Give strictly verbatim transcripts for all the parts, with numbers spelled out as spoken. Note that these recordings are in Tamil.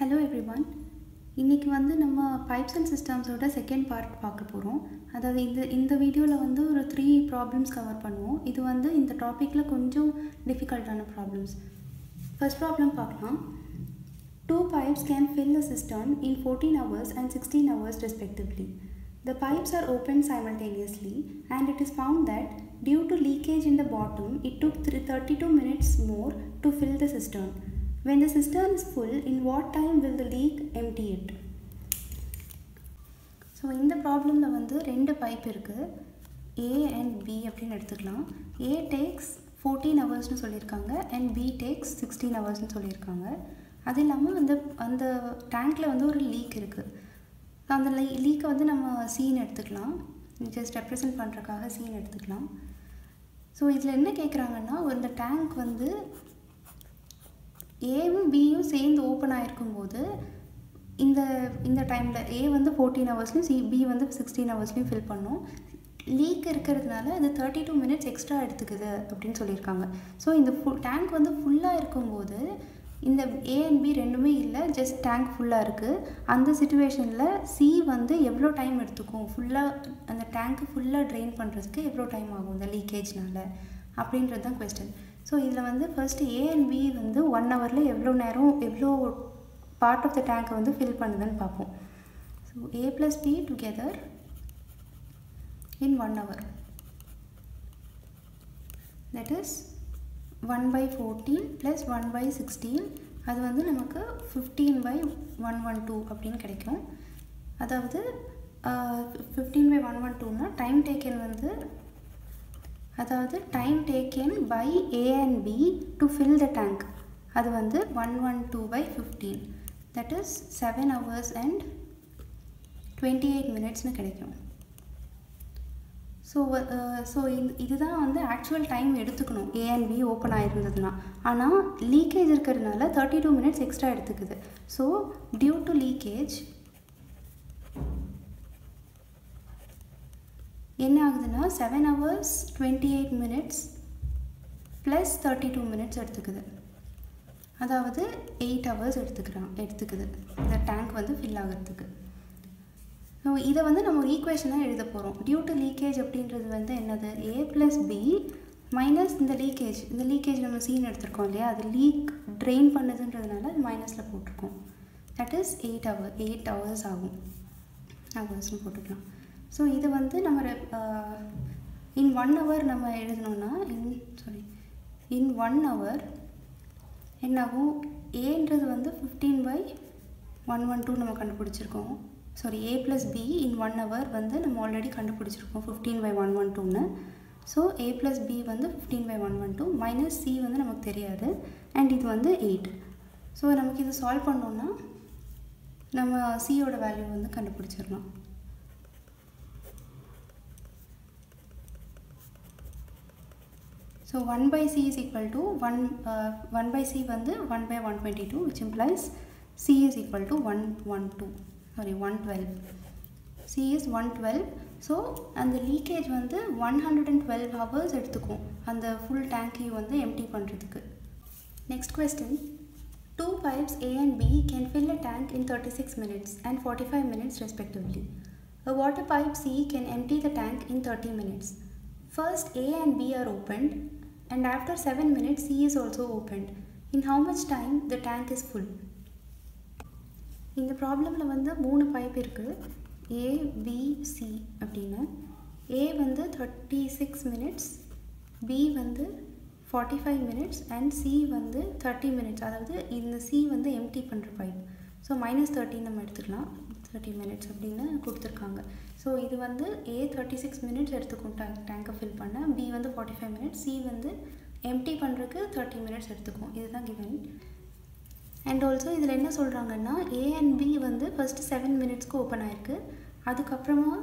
Hello everyone. இன்னைக்கு வந்து நம்ம pipes and systems ஓட செகண்ட் பார்ட் பார்க்க போறோம். அதாவது இந்த இந்த வீடியோல வந்து ஒரு three problems கவர் பண்ணுவோம். இது வந்து இந்த டாபிக்ல கொஞ்சம் டிஃபிகல்ட்டான problems. ஃபர்ஸ்ட் problem பார்க்கலாம். Two pipes can fill a cistern in fourteen hours and sixteen hours respectively. The pipes are opened simultaneously and it is found that due to leakage in the bottom, it took thirty-two minutes more to fill the cistern. When the cistern is full, in what time will the leak empty it? So in the problem la vandu rendu pipe irukku, A and B appdin eduthikalam. A takes fourteen hours nu sollirukanga and B takes sixteen hours nu sollirukanga. Adu illama and and tank la vandu oru leak irukku. So and the leak vandu nama scene eduthikalam, just represent pandrakkaga scene eduthikalam. So idla enna kekkranga na oru tank vandu A and B சேர்ந்து ஓபன் ஆயிருக்கும்போது இந்த இந்த டைமில் A வந்து ஃபோர்டீன் ஹவர்ஸ்லையும் சி பி வந்து சிக்ஸ்டீன் ஹவர்ஸ்லையும் ஃபில் பண்ணும். லீக் இருக்கிறதுனால அது தேர்ட்டி டூ மினிட்ஸ் எக்ஸ்ட்ரா எடுத்துக்குது அப்படின்னு சொல்லியிருக்காங்க. ஸோ இந்த ஃபுல் டேங்க் வந்து ஃபுல்லாக இருக்கும்போது இந்த A அண்ட் B ரெண்டுமே இல்லை, ஜஸ்ட் டேங்க் ஃபுல்லாக இருக்குது. அந்த சிச்சுவேஷனில் C வந்து எவ்வளோ டைம் எடுத்துக்கும், ஃபுல்லாக அந்த டேங்க்கு ஃபுல்லாக ட்ரெயின் பண்ணுறதுக்கு எவ்வளோ டைம் ஆகும் இந்த லீக்கேஜ்னால் அப்படின்றது தான் கொஸ்டின். ஸோ இதில் வந்து ஃபர்ஸ்ட் A and B வந்து ஒன் ஹவரில் எவ்வளோ நேரம் எவ்வளோ பார்ட் ஆஃப் த டேங்கை வந்து ஃபில் பண்ணுதுன்னு பார்ப்போம். So A plus B together in one hour. That is one by fourteen plus one by sixteen. அது வந்து நமக்கு fifteen by one one two அப்படின்னு கிடைக்கும். அதாவது fifteen by one one twoனா டைம் டேக்கன் வந்து அதாவது time taken by A and B to fill the tank அது வந்து one one two by fifteen, that is seven hours and twenty eight மினிட்ஸ்னு கிடைக்கும். ஸோ ஸோ இதுதான் வந்து ஆக்சுவல் டைம் எடுத்துக்கணும் A and B ஓப்பன் ஆகிருந்ததுன்னா. ஆனால் லீக்கேஜ் இருக்கிறதுனால தேர்ட்டி டூ மினிட்ஸ் எக்ஸ்ட்ரா எடுத்துக்குது. ஸோ டியூ டு லீக்கேஜ் என்ன ஆகுதுன்னா seven hours twenty eight minutes plus thirty two minutes எடுத்துக்குது. அதாவது எயிட் ஹவர்ஸ் எடுத்துக்கிறான் எடுத்துக்குது இந்த டேங்க் வந்து ஃபில் ஆகிறதுக்கு. ஸோ இதை வந்து நம்ம ஒரு ஈக்குவேஷனாக எழுத போகிறோம். டியூ டு லீக்கேஜ் அப்படின்றது வந்து என்னது, A ப்ளஸ் பி மைனஸ் இந்த லீக்கேஜ் இந்த லீக்கேஜ் நம்ம சீன் எடுத்துருக்கோம் இல்லையா, அது லீக் ட்ரெயின் பண்ணுதுன்றதுனால அது மைனஸில் போட்டிருக்கோம். That is eight hour eight hours ஆகும் ஹவர்ஸ்னு போட்டுக்கலாம். ஸோ இது வந்து நம்ம இன் ஒன் ஹவர் நம்ம எழுதணுன்னா in sorry in one hour என்னாகும், ஏன்றது வந்து fifteen by one one two நம்ம கண்டுபிடிச்சிருக்கோம். Sorry A plus B in one hour வந்து நம்ம ஆல்ரெடி கண்டுபிடிச்சிருக்கோம் ஃபிஃப்டீன் பை ஒன் ஒன் டூன்னு. ஸோ A ப்ளஸ் பி வந்து fifteen by one one two minus C வந்து நமக்கு தெரியாது அண்ட் இது வந்து எயிட். ஸோ நமக்கு இது சால்வ் பண்ணோன்னா நம்ம சியோட வேல்யூ வந்து கண்டுபிடிச்சிடலாம். So one by C is equal to one uh, one by C வந்து one by one twenty two, which implies C is equal to one one two sorry one twelve. C is one twelve. So and the leakage வந்து one hundred and twelve hours எடுத்துக்கும் அந்த full tank வந்து empty பண்றதுக்கு. Next question. Two pipes A and B can fill a tank in thirty six minutes and forty five minutes respectively. A water pipe C can empty the tank in thirty minutes. First A and B are opened. And after seven minutes C is also opened. In how much time the tank is full? In the problem la vanda three pipe irukku A B C appadina. A vanda thirty-six minutes, B vanda forty-five minutes and C vanda thirty minutes. Adhaavadhu indha C vanda empty pandra pipe. So minus thirteen nam eduthukalam, thirty minutes appadina kuduthirukanga. So இது வந்து A thirty-six minutes எடுத்துக்கும் டேங்கை ஃபில் பண்ண, B வந்து forty-five minutes, C வந்து எம்டி பண்ணுறதுக்கு thirty minutes எடுத்துக்கும். இதுதான் கிவன். அண்ட் ஆல்சோ இதில் என்ன சொல்கிறாங்கன்னா A அண்ட் B வந்து ஃபஸ்ட்டு செவன் மினிட்ஸ்க்கு ஓப்பன் ஆகிருக்கு. அதுக்கப்புறமா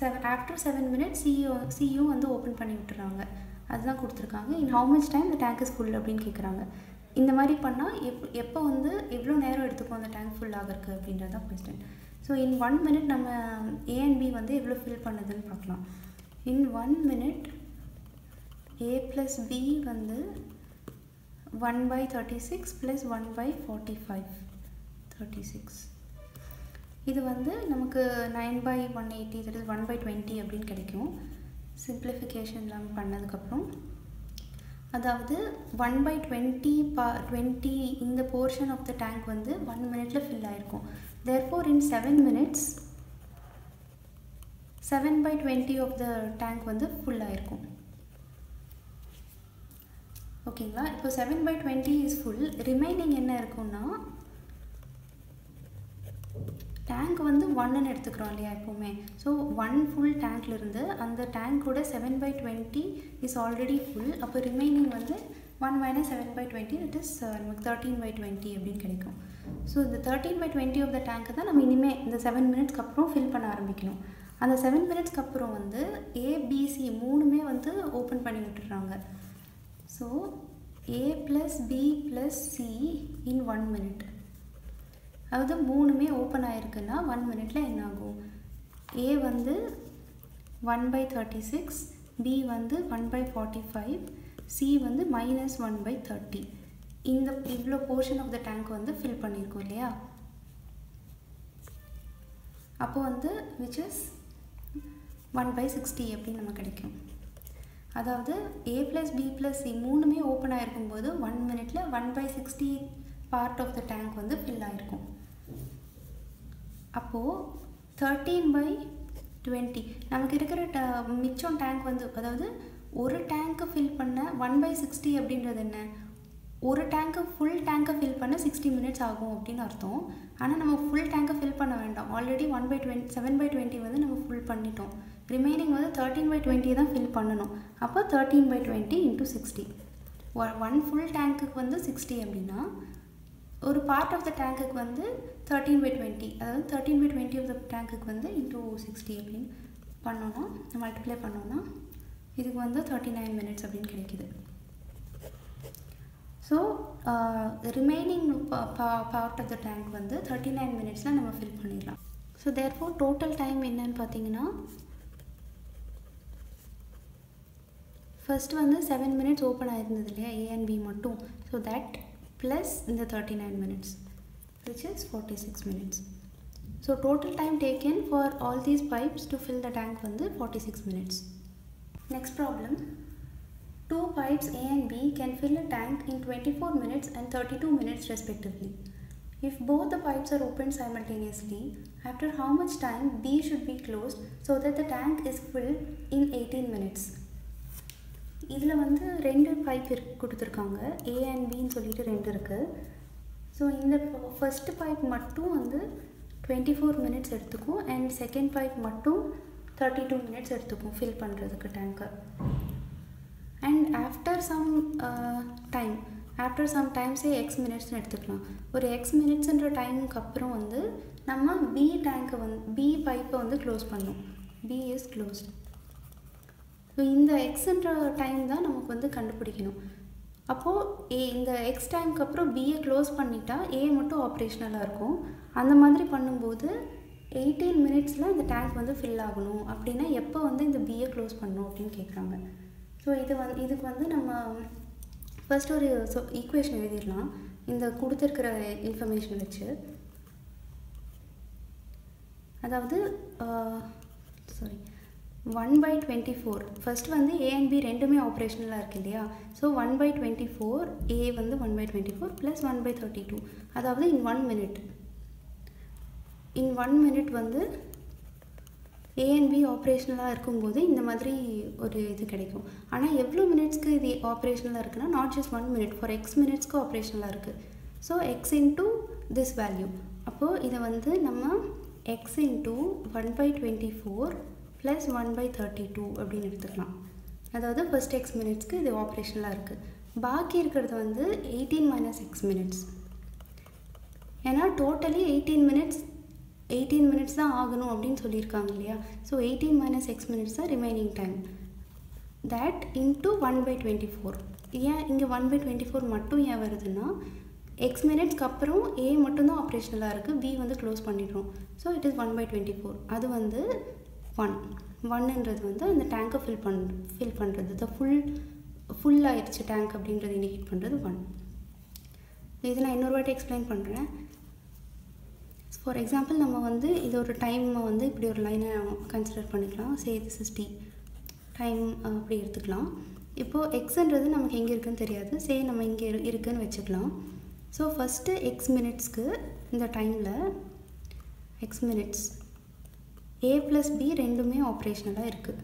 செவன் ஆஃப்டர் செவன் மினிட்ஸ் சியோ சியும் வந்து ஓப்பன் பண்ணி விட்டுறாங்க. அதுதான் கொடுத்துருக்காங்க. இன் ஹவு மச் டைம் இந்த டேங்க் இஸ் ஃபுல் அப்படின்னு கேட்குறாங்க. இந்த மாதிரி பண்ணால் எப் எப்போ வந்து எவ்வளோ நேரம் எடுத்துக்கும் அந்த டேங்க் ஃபுல் ஆகிருக்கு அப்படின்றதான் question. So in one minute நம்ம A and B வந்து எவ்வளோ ஃபில் பண்ணுதுன்னு பார்க்கலாம். In one minute A plus B வந்து one by thirty-six plus one by forty-five thirty-six. இது வந்து நமக்கு nine by one eighty that is one by twenty அப்படின் கடிக்கும். Simplification நாம் பண்ணதுக்கு அப்புறம் அதாவது one by twenty இந்த portion of the tank வந்து one minuteல fill ஆயிருக்கும். Therefore in seven minutes seven by twenty of the tank வந்து full ஆயிருக்கும். Okay, now seven by twenty is full. Remaining என்ன இருக்கும்னா tank வந்து one ன்னு எடுத்துக்கிறோம் இல்லையா எப்பவுமே. So one full tank இருந்து அந்த tank ஓட seven by twenty is already full. அப்போ remaining வந்து one minus seven by twenty that is நமக்கு thirteen by twenty அப்படினு கிடைக்கும். So இந்த thirteen by twenty of the tank தான் நம்ம இனிமே இந்த seven minutes அப்புறம் fill பண்ண ஆரம்பிக்கணும். அந்த seven minutes அப்புறம் வந்து A B C மூணுமே வந்து open பண்ணி விட்டுறாங்க. So A plus B plus C in one minute. அது மூணுமே open ஆயிருக்குன்னா one minuteல என்ன ஆகும்? A வந்து one by thirty-six, B வந்து one by forty-five, C வந்து minus one by thirty. இந்த இவ்வளோ portion of the tank வந்து fill பண்ணிருக்கும் இல்லையா? அப்போ வந்து which is one by sixty எப்படி நம்ம கிடைக்கும்? அதாவது A plus B plus C மூணுமே open ஆயிருக்கும் போது one minuteல one by sixty part of the tank வந்து fill ஆயிருக்கும். அப்போ thirteen by twenty நமக்கு இருக்கிற மிச்சம் tank வந்து அதாவது ஒரு tank fill பண்ண one by sixty அப்படின்றது என்ன? ஒரு tank full tank fill பண்ண sixty minutes ஆகும் அப்படினு அர்த்தம். ஆனா நம்ம full tank fill பண்ண வேண்டாம். Already one by twenty seven by twenty வந்து நம்ம full பண்ணிட்டோம். Remaining வந்து thirteen by twenty தான் fill பண்ணனும். அப்போ thirteen by twenty into sixty. one full tank வந்து sixty அப்படினா ஒரு part of the tank வந்து thirteen by twenty அதாவது thirteen by twenty of the tank வந்து into sixty அப்படினு பண்ணோம்னா மல்டிப்ளை பண்ணோம்னா இதுக்கு வந்து thirty-nine minutes அப்படினு கிடைக்குது. So uh, remaining part of the tank வந்து thirty-nine minutes நம்ம fill பண்ணிரலாம். So therefore total time என்னன்னு பாத்தீங்கன்னா first one is seven minutes open A and B mattum. So that plus in the thirty-nine minutes which is forty-six minutes. So total time taken for all these pipes to fill the tank on the forty-six minutes. Next problem. Two pipes A and B can fill a tank in twenty-four minutes and thirty-two minutes respectively. If both the pipes are opened simultaneously, after how much time B should be closed so that the tank is filled in eighteen minutes? இதில் வந்து ரெண்டு பைப் கொடுத்துருக்காங்க A and Bன்னு சொல்லிட்டு ரெண்டு இருக்குது. ஸோ இந்த ஃபர்ஸ்ட் பைப் மட்டும் வந்து டுவெண்ட்டி ஃபோர் மினிட்ஸ் எடுத்துக்கும் அண்ட் செகண்ட் பைப் மட்டும் தேர்ட்டி டூ மினிட்ஸ் எடுத்துக்கும் ஃபில் பண்ணுறதுக்கு டேங்க்கை. And after some time after some டைம்ஸே எக்ஸ் மினிட்ஸ்னு எடுத்துக்கலாம். ஒரு எக்ஸ் மினிட்ஸுன்ற டைமுக்கு அப்புறம் வந்து நம்ம பி டேங்க்கை வந்து பி பைப்பை வந்து க்ளோஸ் பண்ணோம். B is closed. ஸோ இந்த எக்ஸ்ன்ற டைம் தான் நமக்கு வந்து கண்டுபிடிக்கணும். அப்போது ஏ இந்த எக்ஸ் டைமுக்கு அப்புறம் பிஏ க்ளோஸ் பண்ணிட்டா ஏ மட்டும் ஆப்ரேஷ்னலாக இருக்கும். அந்த மாதிரி பண்ணும்போது எயிட்டீன் மினிட்ஸில் இந்த டேங்க் வந்து ஃபில் ஆகணும் அப்படின்னா எப்போ வந்து இந்த பிஏ க்ளோஸ் பண்ணணும் அப்படின்னு கேட்குறாங்க. ஸோ இது வந்து இதுக்கு வந்து நம்ம ஃபர்ஸ்ட் ஒரு சொ ஈக்குவேஷன் எழுதிடலாம் இந்த கொடுத்துருக்கிற இன்ஃபர்மேஷன் வச்சு. அதாவது sorry one by twenty-four first வந்து A and B ரெண்டுமே ஆப்ரேஷனலாக இருக்குது இல்லையா? So one by twenty-four A வந்து one by twenty-four plus one by thirty-two அதாவது in one minute in one minute வந்து A and B ஆப்ரேஷனலாக இருக்கும்போது இந்த மாதிரி ஒரு இது கிடைக்கும். ஆனால் எவ்வளோ மினிட்ஸ்க்கு இது ஆப்ரேஷனலாக இருக்குன்னா not just one minute for x மினிட்ஸ்க்கு ஆப்ரேஷனலாக இருக்குது. So x into this value. அப்போது இதை வந்து நம்ம x into one by twenty four plus one by thirty-two அப்படின்னு எடுத்துக்கலாம். அதாவது ஃபர்ஸ்ட் எக்ஸ் மினிட்ஸ்க்கு இது ஆப்ரேஷனலாக இருக்குது. பாக்கி இருக்கிறது வந்து eighteen minus six minutes. ஏன்னா totally eighteen minutes eighteen minutes தான் ஆகணும் அப்படின்னு சொல்லியிருக்காங்க இல்லையா? So eighteen minus six minutes தான் remaining time. that into one by twenty-four. ஏன் இங்கே one by twenty-four மட்டும் ஏன் வருதுன்னா எக்ஸ் மினிட்ஸ்க்கு அப்புறம் ஏ மட்டும்தான் ஆப்ரேஷனலாக இருக்குது, பி வந்து க்ளோஸ் பண்ணிடுறோம். So it is one by twenty-four. அது வந்து ஒன் ஒன்னுன்றது வந்து அந்த டேங்கை ஃபில் பண் ஃபில் பண்ணுறது த ஃபுல் full tank அப்படிங்கறது indicate பண்றது one. இத நான் இன்னொரு வாட்டி எக்ஸ்பிளைன் பண்றேன். For example நம்ம வந்து இது ஒரு டைம் வந்து இப்படி ஒரு லைனை கன்சிடர் பண்ணிக்கலாம். Say this is t. Time அப்படி எடுத்துக்கலாம். இப்போ x ன்றது நமக்கு எங்க இருக்குன்னு தெரியாது. Say நம்ம இங்க இருக்குன்னு வெச்சுக்கலாம். So first x minutes க்கு இந்த டைம்ல x minutes a plus b ரெண்டுமே ஆபரேஷனலா இருக்கு.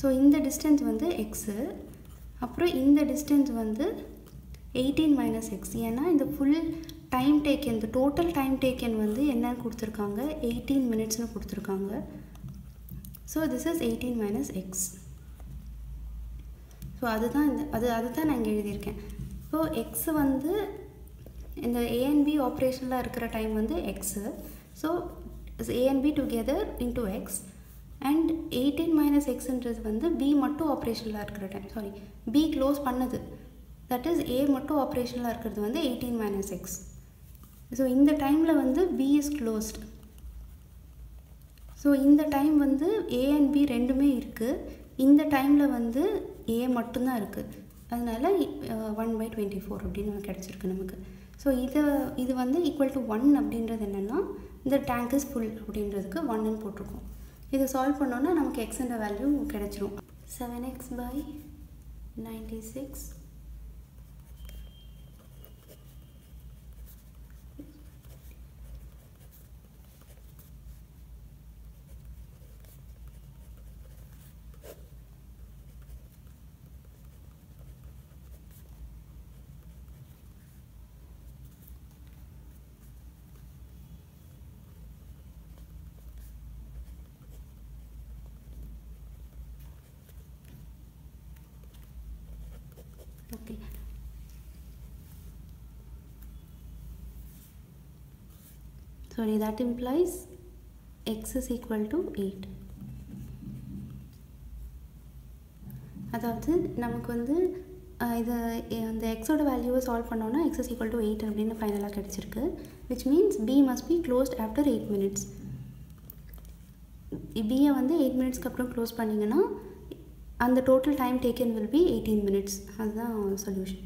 So இந்த டிஸ்டன்ஸ் வந்து x. அப்புறம் இந்த distance வந்து eighteen minus x. ஏன்னா இந்த full time taken, the total time taken வந்து என்ன கொடுத்திருக்காங்க eighteen minutes னு கொடுத்திருக்காங்க. So this is eighteen minus x. So அதுதான் அது அதுதான் நான் எழுதி இருக்கேன். So x வந்து இந்த a and b operationல இருக்கிற time வந்து x. So a and b together into x. And eighteen minus x is b mattu operational time. Sorry, b close pannadhu. That is a mattu operational eighteen minus x. So in the time b is closed. So in the time a and b rendume irukku. In the time a mattu na irukku. Adanal one by twenty-four appdinu kedachirukku namakku. So idu idu vandu equal to one appindradhu enna the tank is full appindradhukku one nu potukom. If solve pannona namakku x and value kedaichirum. seven x by ninety-six okay. Sorry, that implies x is equal to eight. அதாவது நமக்கு வந்து இது அந்த x ஓட வேல்யூவை சால்வ் பண்ணோம்னா x is equal to eight அப்படினு ஃபைனலா கிடைச்சிருக்கு, which means b must be closed after eight minutes. b ய வந்து eight minutes க்கு அப்புறம் க்ளோஸ் பண்ணீங்கனா and the total time taken will be eighteen minutes. That's the solution.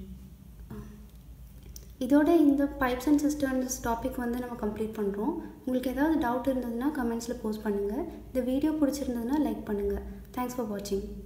இதோட இந்த pipes and cisterns topic வந்து நம்ம கம்ப்ளீட் பண்றோம். உங்களுக்கு ஏதாவது டவுட் இருந்ததுனா கமெண்ட்ஸ்ல போஸ்ட் பண்ணுங்க. இந்த வீடியோ பிடிச்சிருந்ததுனா லைக் பண்ணுங்க. Thanks for watching.